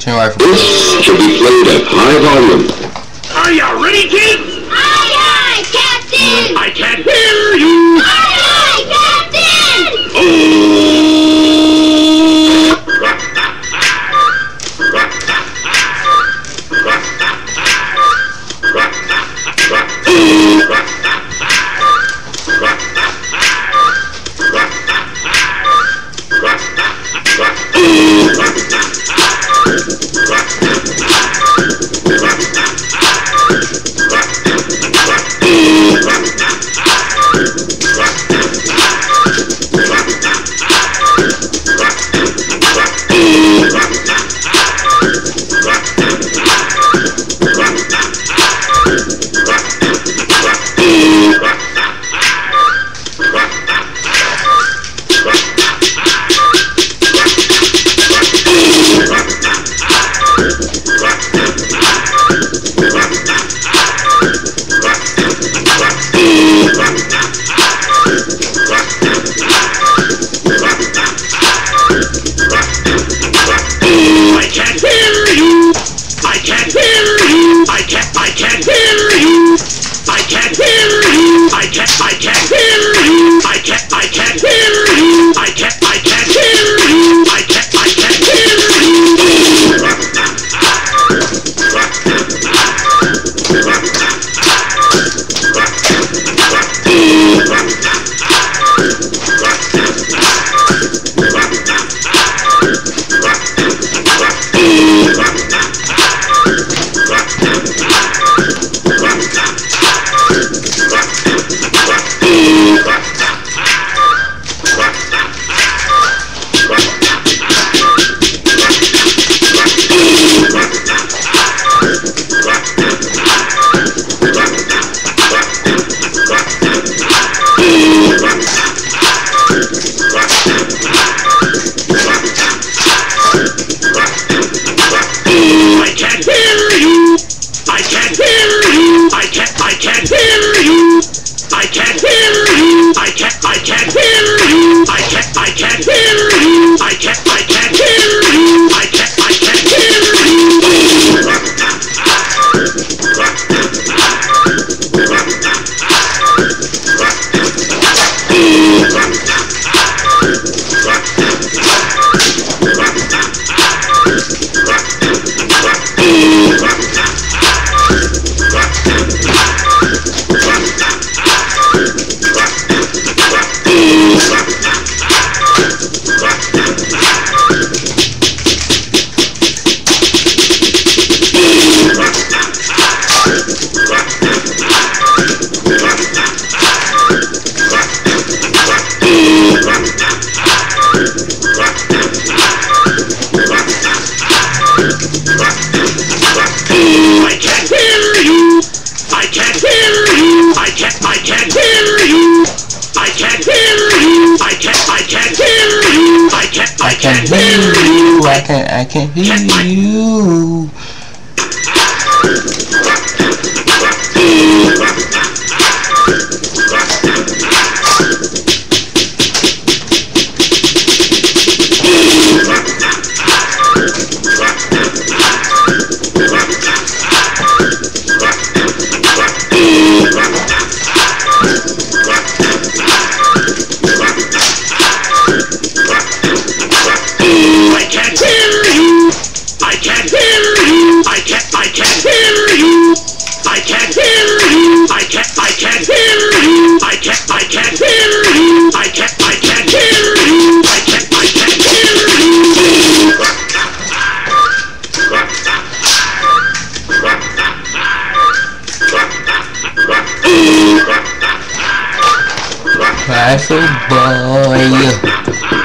This should be played at high volume. Are you ready, kids? Aye, aye, Captain! I can't hear you! Aye, aye, Captain! I can't hear you. That's a boy.